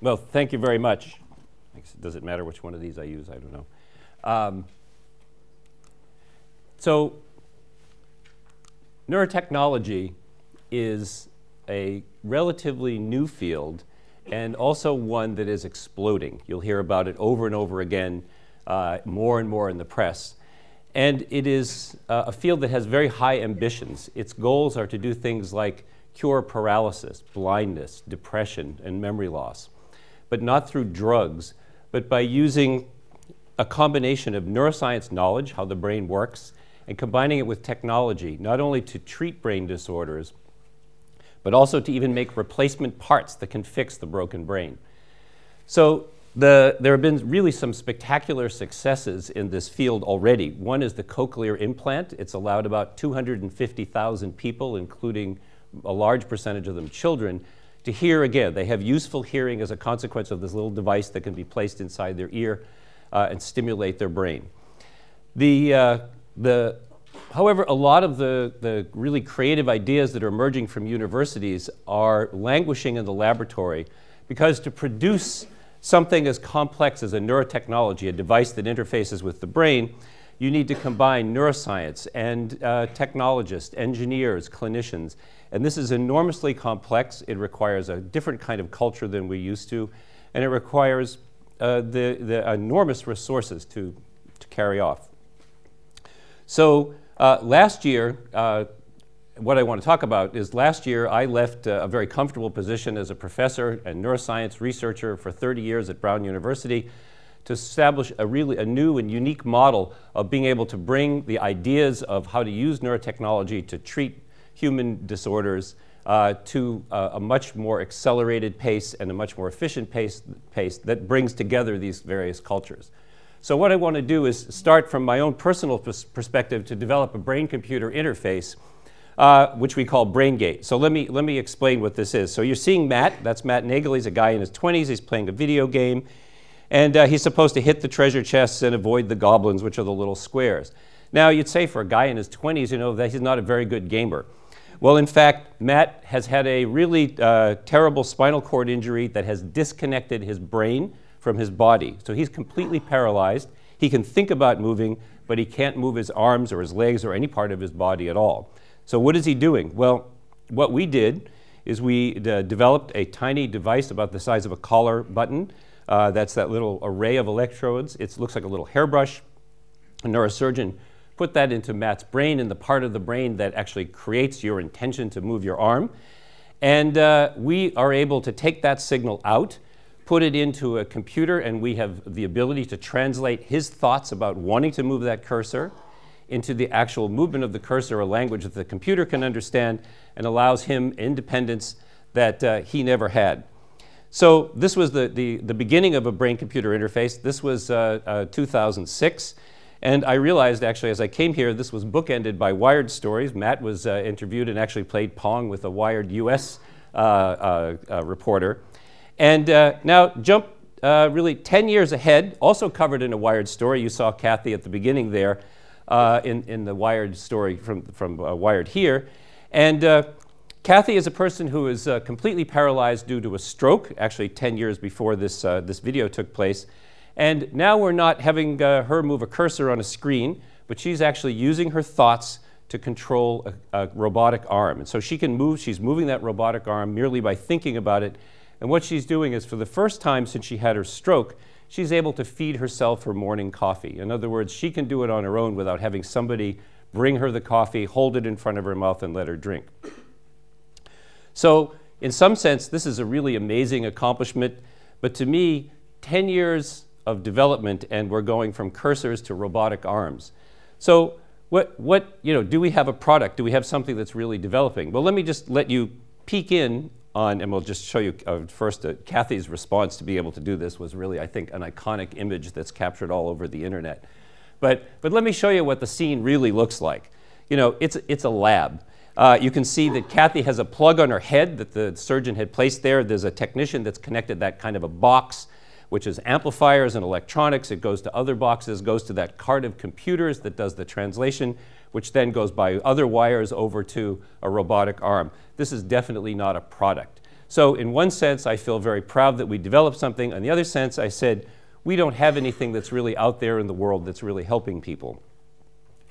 Well, thank you very much. Does it matter which one of these I use? I don't know. So neurotechnology is a relatively new field and also one that is exploding. You'll hear about it over and over again, more and more in the press. And it is a field that has very high ambitions. Its goals are to do things like cure paralysis, blindness, depression, and memory loss, but not through drugs, but by using a combination of neuroscience knowledge, how the brain works, and combining it with technology, not only to treat brain disorders, but also to even make replacement parts that can fix the broken brain. So there have been really some spectacular successes in this field already. One is the cochlear implant. It's allowed about 250,000 people, including a large percentage of them children, to hear again. They have useful hearing as a consequence of this little device that can be placed inside their ear and stimulate their brain. However, a lot of the really creative ideas that are emerging from universities are languishing in the laboratory, because to produce something as complex as a neurotechnology, a device that interfaces with the brain, you need to combine neuroscience and technologists, engineers, clinicians. And this is enormously complex. It requires a different kind of culture than we're used to, and it requires the enormous resources to carry off. So last year, what I want to talk about is last year I left a very comfortable position as a professor and neuroscience researcher for 30 years at Brown University to establish a new and unique model of being able to bring the ideas of how to use neurotechnology to treat human disorders to a much more accelerated pace and a much more efficient pace that brings together these various cultures. So what I want to do is start from my own personal perspective to develop a brain-computer interface, which we call BrainGate. So let me explain what this is. So you're seeing Matt. That's Matt Nagle. He's a guy in his 20s. He's playing a video game, and he's supposed to hit the treasure chests and avoid the goblins, which are the little squares. Now you'd say for a guy in his 20s, you know, that he's not a very good gamer. Well, in fact, Matt has had a really terrible spinal cord injury that has disconnected his brain from his body. So he's completely paralyzed. He can think about moving, but he can't move his arms or his legs or any part of his body at all. So what is he doing? Well, what we did is we developed a tiny device about the size of a collar button. That's that little array of electrodes. It looks like a little hairbrush. A neurosurgeon put that into Matt's brain, in the part of the brain that actually creates your intention to move your arm. And we are able to take that signal out, put it into a computer, and we have the ability to translate his thoughts about wanting to move that cursor into the actual movement of the cursor, a language that the computer can understand, and allows him independence that he never had. So this was the beginning of a brain-computer interface. This was 2006. And I realized, actually, as I came here, this was bookended by Wired stories. Matt was interviewed and actually played Pong with a Wired US reporter. And now jump really 10 years ahead, also covered in a Wired story. You saw Kathy at the beginning there in the Wired story from Wired here. And Kathy is a person who is completely paralyzed due to a stroke, actually 10 years before this, this video took place. And now we're not having her move a cursor on a screen, but she's actually using her thoughts to control a robotic arm. And so she can move, she's moving that robotic arm merely by thinking about it. And what she's doing is, for the first time since she had her stroke, she's able to feed herself her morning coffee. In other words, she can do it on her own without having somebody bring her the coffee, hold it in front of her mouth, and let her drink. So in some sense, this is a really amazing accomplishment. But to me, 10 years of development, and we're going from cursors to robotic arms. So what you know, do we have a product? Do we have something that's really developing? Well, let me just let you peek in on, and we'll just show you first Kathy's response to be able to do this was really, I think, an iconic image that's captured all over the internet. But let me show you what the scene really looks like. You know, it's a lab. You can see that Kathy has a plug on her head that the surgeon had placed there. There's a technician that's connected that kind of a box, which is amplifiers and electronics. It goes to other boxes, goes to that cart of computers that does the translation, which then goes by other wires over to a robotic arm. This is definitely not a product. So in one sense, I feel very proud that we developed something. In the other sense, I said, we don't have anything that's really out there in the world that's really helping people.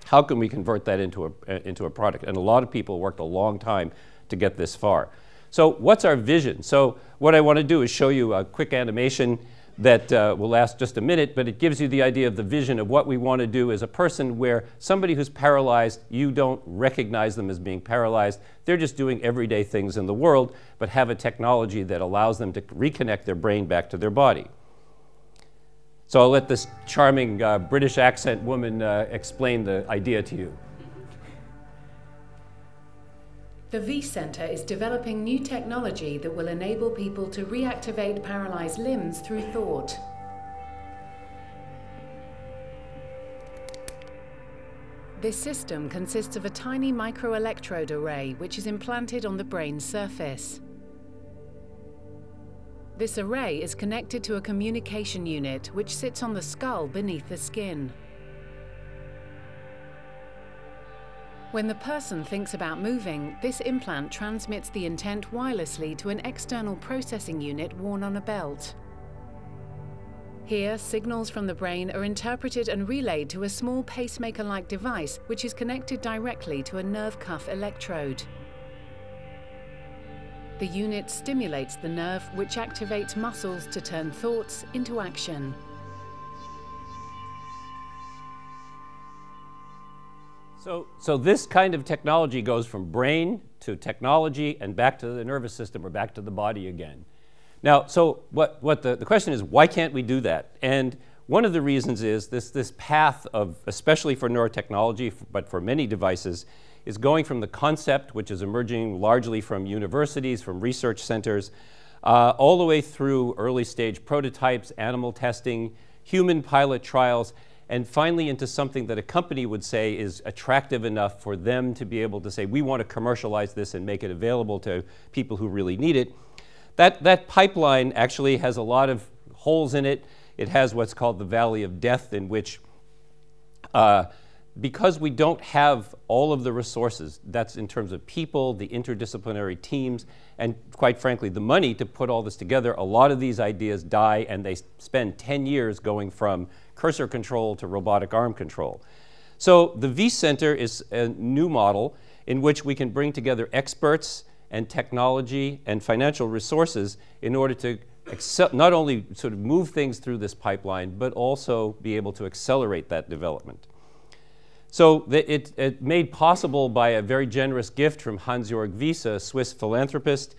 How can we convert that into a product? And a lot of people worked a long time to get this far. So what's our vision? So what I want to do is show you a quick animation that will last just a minute, but it gives you the idea of the vision of what we want to do as a person where somebody who's paralyzed, you don't recognize them as being paralyzed. They're just doing everyday things in the world, but have a technology that allows them to reconnect their brain back to their body. So I'll let this charming British accent woman explain the idea to you. The Wyss Center is developing new technology that will enable people to reactivate paralyzed limbs through thought. This system consists of a tiny microelectrode array which is implanted on the brain's surface. This array is connected to a communication unit which sits on the skull beneath the skin. When the person thinks about moving, this implant transmits the intent wirelessly to an external processing unit worn on a belt. Here, signals from the brain are interpreted and relayed to a small pacemaker-like device which is connected directly to a nerve cuff electrode. The unit stimulates the nerve, which activates muscles to turn thoughts into action. So this kind of technology goes from brain to technology and back to the nervous system or back to the body again. Now, so what the question is, why can't we do that? And one of the reasons is this path of, especially for neurotechnology, but for many devices, is going from the concept, which is emerging largely from universities, from research centers, all the way through early stage prototypes, animal testing, human pilot trials, and finally into something that a company would say is attractive enough for them to be able to say, we want to commercialize this and make it available to people who really need it. That pipeline actually has a lot of holes in it. It has what's called the valley of death, in which, because we don't have all of the resources, that's in terms of people, the interdisciplinary teams, and quite frankly, the money to put all this together, a lot of these ideas die, and they spend 10 years going from cursor control to robotic arm control. So the Wyss Center is a new model in which we can bring together experts and technology and financial resources in order to not only sort of move things through this pipeline, but also be able to accelerate that development. So it made possible by a very generous gift from Hans-Jörg Wyss, a Swiss philanthropist.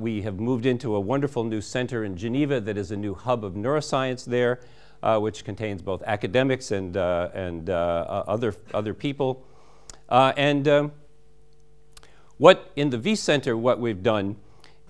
We have moved into a wonderful new center in Geneva that is a new hub of neuroscience there, which contains both academics and other people. What in the Wyss Center, what we've done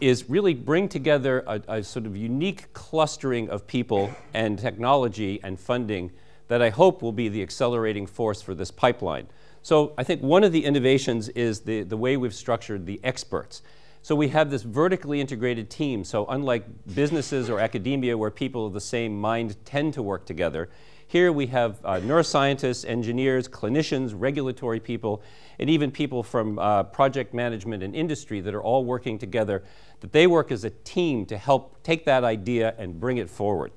is really bring together a sort of unique clustering of people and technology and funding that I hope will be the accelerating force for this pipeline. So I think one of the innovations is the way we've structured the experts. So we have this vertically integrated team. So unlike businesses or academia where people of the same mind tend to work together, here we have neuroscientists, engineers, clinicians, regulatory people, and even people from project management and industry that are all working together, that they work as a team to help take that idea and bring it forward.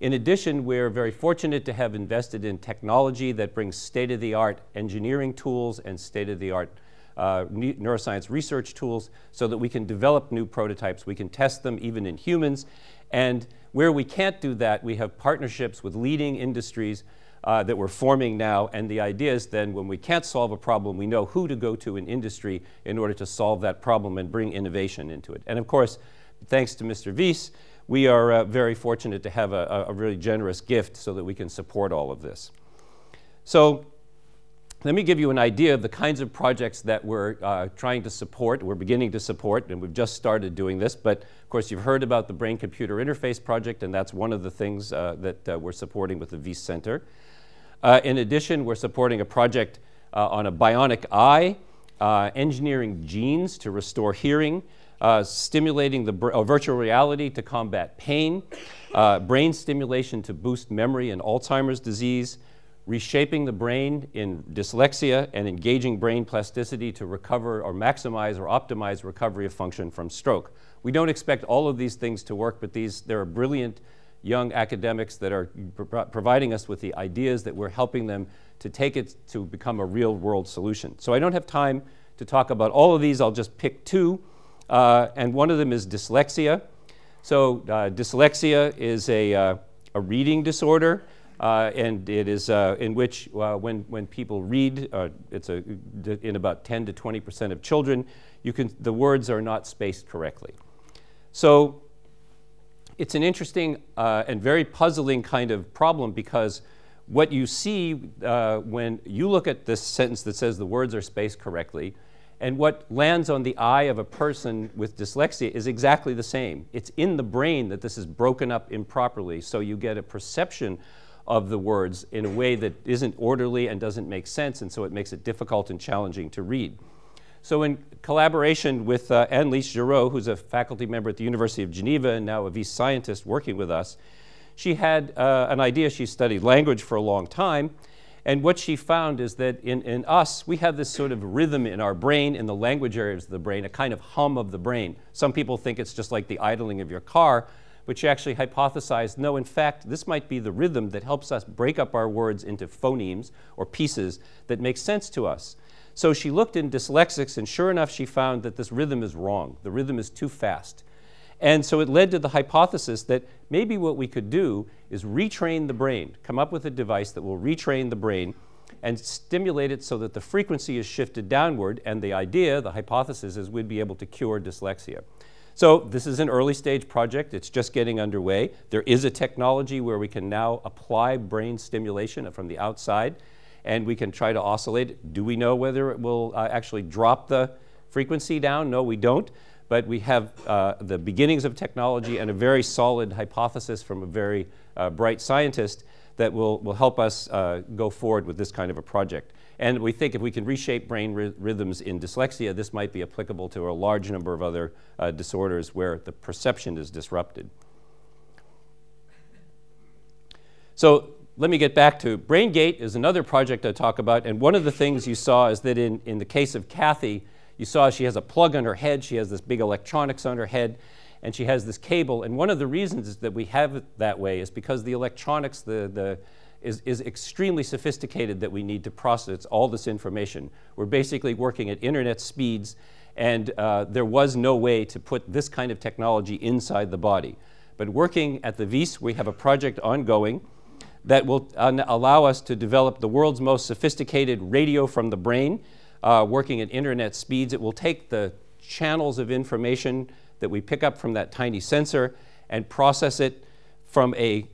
In addition, we're very fortunate to have invested in technology that brings state-of-the-art engineering tools and state-of-the-art neuroscience research tools so that we can develop new prototypes. We can test them even in humans. And where we can't do that, we have partnerships with leading industries that we're forming now. And the idea is then when we can't solve a problem, we know who to go to in industry in order to solve that problem and bring innovation into it. And of course, thanks to Mr. Wyss, we are very fortunate to have a really generous gift so that we can support all of this. So let me give you an idea of the kinds of projects that we're trying to support, we're beginning to support, and we've just started doing this. But of course, you've heard about the Brain-Computer Interface Project, and that's one of the things that we're supporting with the Wyss Center. In addition, we're supporting a project on a bionic eye, engineering genes to restore hearing, stimulating the virtual reality to combat pain, brain stimulation to boost memory in Alzheimer's disease, reshaping the brain in dyslexia and engaging brain plasticity to recover or maximize or optimize recovery of function from stroke. We don't expect all of these things to work, but there are brilliant young academics that are providing us with the ideas that we're helping them to take it to become a real world solution. So I don't have time to talk about all of these. I'll just pick two, and one of them is dyslexia. So dyslexia is a reading disorder, and it is in which when people read, it's in about 10 to 20% of children, the words are not spaced correctly. So it's an interesting and very puzzling kind of problem, because what you see when you look at this sentence that says the words are spaced correctly and what lands on the eye of a person with dyslexia is exactly the same. It's in the brain that this is broken up improperly, so you get a perception of the words in a way that isn't orderly and doesn't make sense, and so it makes it difficult and challenging to read. So in collaboration with Anne-Lise Giraud, who's a faculty member at the University of Geneva and now a Wyss scientist working with us, she had an idea. She studied language for a long time, and what she found is that in us, we have this sort of rhythm in our brain, in the language areas of the brain, a kind of hum of the brain. Some people think it's just like the idling of your car, but she actually hypothesized, no, in fact, this might be the rhythm that helps us break up our words into phonemes or pieces that make sense to us. So she looked in dyslexics, and sure enough, she found that this rhythm is wrong. The rhythm is too fast. And so it led to the hypothesis that maybe what we could do is retrain the brain, come up with a device that will retrain the brain and stimulate it so that the frequency is shifted downward. And the idea, the hypothesis, is we'd be able to cure dyslexia. So this is an early stage project. It's just getting underway. There is a technology where we can now apply brain stimulation from the outside, and we can try to oscillate it. Do we know whether it will actually drop the frequency down? No, we don't. But we have the beginnings of technology and a very solid hypothesis from a very bright scientist that will help us go forward with this kind of a project. And we think if we can reshape brain rhythms in dyslexia, this might be applicable to a large number of other disorders where the perception is disrupted. So let me get back to BrainGate is another project I talk about, and one of the things you saw is that in the case of Kathy, you saw she has a plug on her head, she has this big electronics on her head, and she has this cable, and one of the reasons is that we have it that way is because the electronics is extremely sophisticated that we need to process all this information. We're basically working at internet speeds, and there was no way to put this kind of technology inside the body. But working at the Wyss, we have a project ongoing that will allow us to develop the world's most sophisticated radio from the brain, working at internet speeds. It will take the channels of information that we pick up from that tiny sensor and process it from a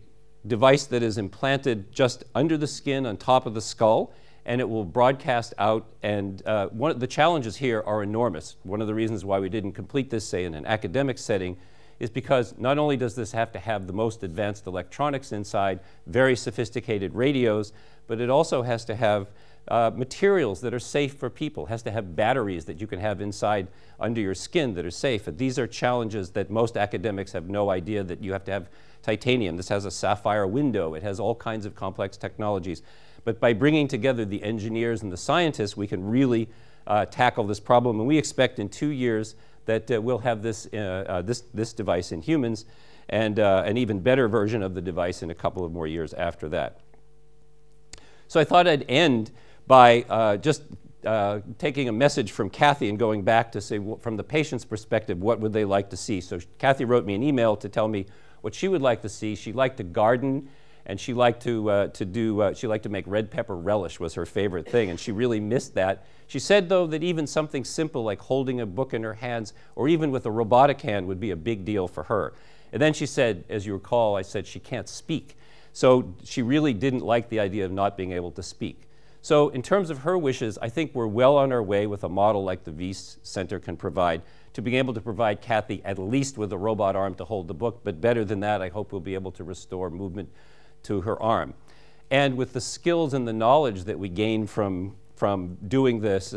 device that is implanted just under the skin on top of the skull, and it will broadcast out. And the challenges here are enormous. One of the reasons why we didn't complete this, say, in an academic setting, is because not only does this have to have the most advanced electronics inside, very sophisticated radios, but it also has to have materials that are safe for people. It has to have batteries that you can have inside under your skin that are safe. And these are challenges that most academics have no idea, that you have to have titanium. This has a sapphire window. It has all kinds of complex technologies. But by bringing together the engineers and the scientists, we can really tackle this problem. And we expect in 2 years that we'll have this device in humans, and an even better version of the device in a couple of more years after that. So I thought I'd end by just taking a message from Kathy and going back to say, from the patient's perspective, what would they like to see? So Kathy wrote me an email to tell me what she would like to see. She liked to garden, and she liked she liked to make red pepper relish was her favorite thing, and she really missed that. She said, though, that even something simple like holding a book in her hands or even with a robotic hand would be a big deal for her. And then she said, as you recall, I said she can't speak. So she really didn't like the idea of not being able to speak. So in terms of her wishes, I think we're well on our way with a model like the Wyss Center can provide to being able to provide Kathy at least with a robot arm to hold the book. But better than that, I hope we'll be able to restore movement to her arm. And with the skills and the knowledge that we gain from doing this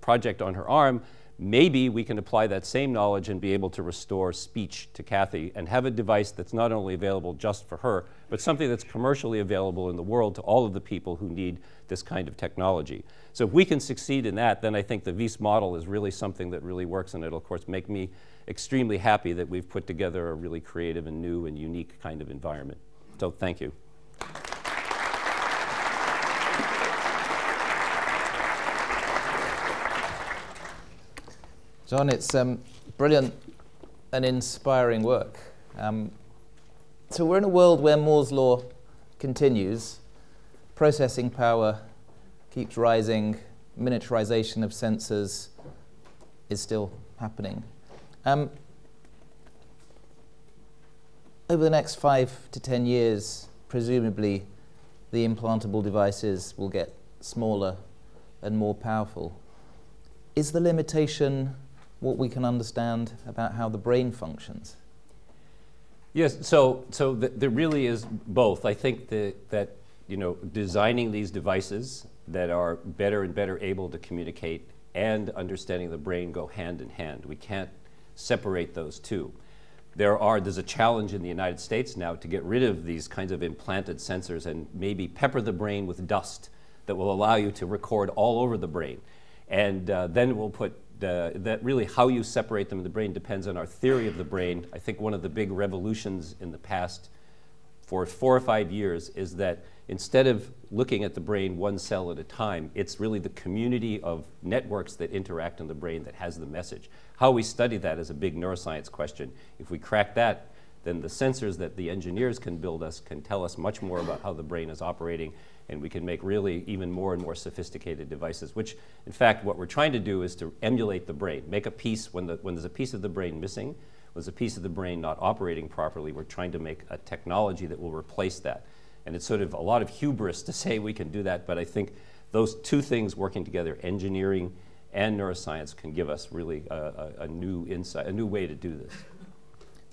project on her arm, Maybe we can apply that same knowledge and be able to restore speech to Kathy and have a device that's not only available just for her, but something that's commercially available in the world to all of the people who need this kind of technology. So if we can succeed in that, then I think the Wyss model is really something that really works, and it'll, of course, make me extremely happy that we've put together a really creative and new and unique kind of environment. So thank you. John, it's brilliant and inspiring work. So we're in a world where Moore's Law continues. Processing power keeps rising. Miniaturization of sensors is still happening. Over the next 5 to 10 years, presumably, the implantable devices will get smaller and more powerful. Is the limitation what we can understand about how the brain functions? Yes, so there really is both. I think that designing these devices that are better and better able to communicate and understanding the brain go hand in hand. We can't separate those two. There's a challenge in the United States now to get rid of these kinds of implanted sensors and maybe pepper the brain with dust that will allow you to record all over the brain. And then we'll put that really how you separate them in the brain depends on our theory of the brain. I think one of the big revolutions in the past for 4 or 5 years is that instead of looking at the brain one cell at a time, it's really the community of networks that interact in the brain that has the message. How we study that is a big neuroscience question. If we crack that, then the sensors that the engineers can build us can tell us much more about how the brain is operating, and we can make really even more and more sophisticated devices, which, in fact, what we're trying to do is to emulate the brain, make a piece when there's a piece of the brain missing, when there's a piece of the brain not operating properly, we're trying to make a technology that will replace that. And it's sort of a lot of hubris to say we can do that, but I think those two things working together, engineering and neuroscience, can give us really a new insight, a new way to do this.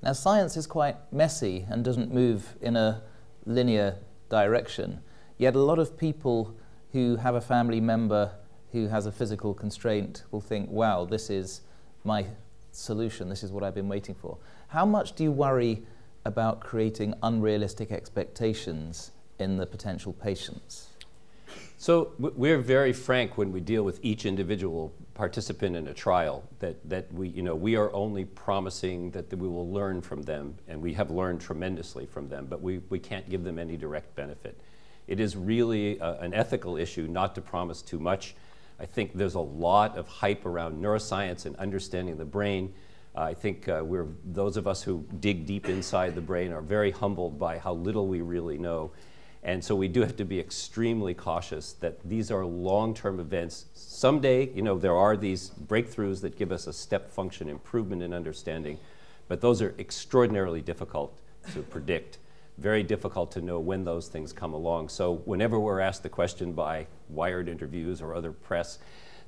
Now, science is quite messy and doesn't move in a linear direction. Yet a lot of people who have a family member who has a physical constraint will think, wow, this is my solution. This is what I've been waiting for. How much do you worry about creating unrealistic expectations in the potential patients? So we're very frank when we deal with each individual participant in a trial that we are only promising that we will learn from them, and we have learned tremendously from them, but we can't give them any direct benefit. It is really an ethical issue not to promise too much. I think there's a lot of hype around neuroscience and understanding the brain. I think those of us who dig deep inside the brain are very humbled by how little we really know. And so we do have to be extremely cautious that these are long-term events. Someday, there are these breakthroughs that give us a step function improvement in understanding, but those are extraordinarily difficult to predict. Very difficult to know when those things come along. So whenever we're asked the question by Wired interviews or other press,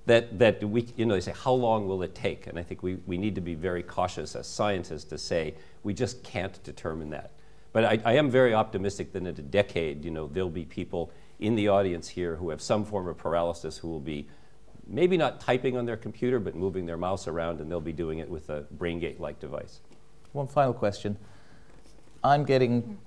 that we, they say, how long will it take? And I think we need to be very cautious as scientists to say, we just can't determine that. But I am very optimistic that in a decade, there'll be people in the audience here who have some form of paralysis who will be maybe not typing on their computer, but moving their mouse around, and they'll be doing it with a BrainGate-like device. One final question. I'm getting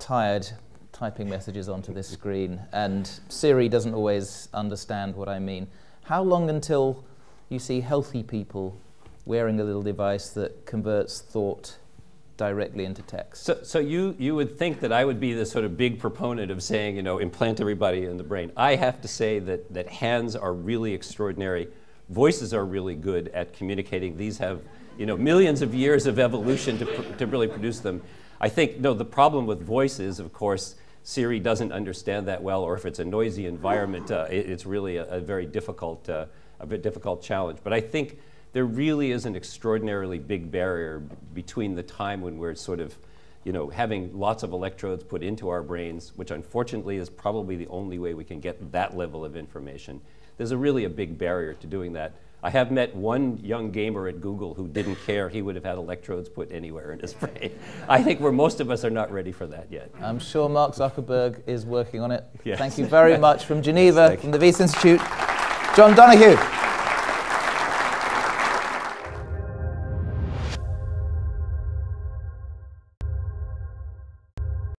tired typing messages onto this screen, and Siri doesn't always understand what I mean. How long until you see healthy people wearing a little device that converts thought directly into text? So you would think that I would be the sort of big proponent of saying, implant everybody in the brain. I have to say that hands are really extraordinary. Voices are really good at communicating. These have millions of years of evolution to really produce them. I think, the problem with voice is, of course, Siri doesn't understand that well, or if it's a noisy environment, it's really a very difficult challenge. But I think there really is an extraordinarily big barrier between the time when we're sort of, having lots of electrodes put into our brains, which unfortunately is probably the only way we can get that level of information. There's really a big barrier to doing that. I have met one young gamer at Google who didn't care. He would have had electrodes put anywhere in his brain. I think most of us are not ready for that yet. I'm sure Mark Zuckerberg is working on it. Yes. Thank you very much. From Geneva, yes, from the Wyss Institute, John Donoghue.